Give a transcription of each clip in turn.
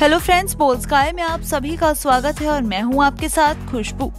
Hello friends, Boldsky में आप सभी का स्वागत है और मैं हूं आपके साथ खुशबू।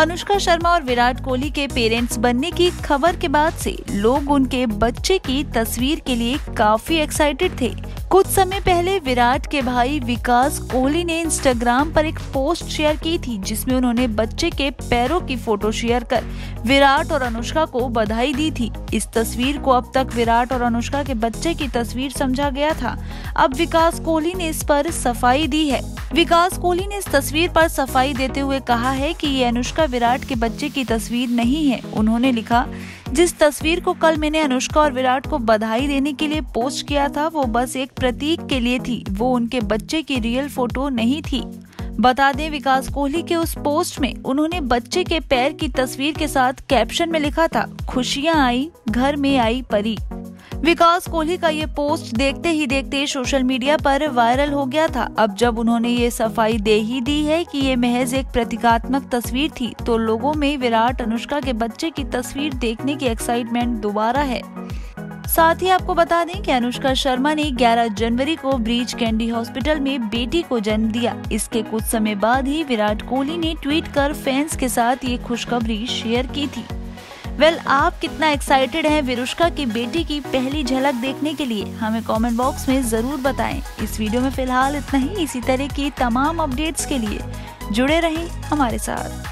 अनुष्का शर्मा और विराट कोहली के पेरेंट्स बनने की खबर के बाद से लोग उनके बच्चे की तस्वीर के लिए काफी एक्साइटेड थे। कुछ समय पहले विराट के भाई विकास कोहली ने इंस्टाग्राम पर एक पोस्ट शेयर की थी जिसमें उन्होंने बच्चे के पैरों की फोटो शेयर कर विराट और अनुष्का को बधाई दी थी। इस तस्वीर को अब तक विराट और अनुष्का के बच्चे की तस्वीर समझा गया था। अब विकास कोहली ने इस पर सफाई दी है। विकास कोहली ने इस तस्वीर पर सफाई देते हुए कहा है कि ये अनुष्का विराट के बच्चे की तस्वीर नहीं है। उन्होंने लिखा, जिस तस्वीर को कल मैंने अनुष्का और विराट को बधाई देने के लिए पोस्ट किया था वो बस एक प्रतीक के लिए थी, वो उनके बच्चे की रियल फोटो नहीं थी। बता दें, विकास कोहली के उस पोस्ट में उन्होंने बच्चे के पैर की तस्वीर के साथ कैप्शन में लिखा था, खुशियां आई घर में आई परी। विकास कोहली का ये पोस्ट देखते ही देखते सोशल मीडिया पर वायरल हो गया था। अब जब उन्होंने ये सफाई दे ही दी है कि ये महज एक प्रतीकात्मक तस्वीर थी, तो लोगों में विराट अनुष्का के बच्चे की तस्वीर देखने की एक्साइटमेंट दोबारा है। साथ ही आपको बता दें कि अनुष्का शर्मा ने 11 जनवरी को ब्रीच कैंडी हॉस्पिटल में बेटी को जन्म दिया। इसके कुछ समय बाद ही विराट कोहली ने ट्वीट कर फैंस के साथ ये खुशखबरी शेयर की थी। वेल, आप कितना एक्साइटेड हैं विरुष्का की बेटी की पहली झलक देखने के लिए? हमें कमेंट बॉक्स में जरूर बताएं। इस वीडियो में फिलहाल इतना ही। इसी तरह की तमाम अपडेट्स के लिए जुड़े रहें हमारे साथ।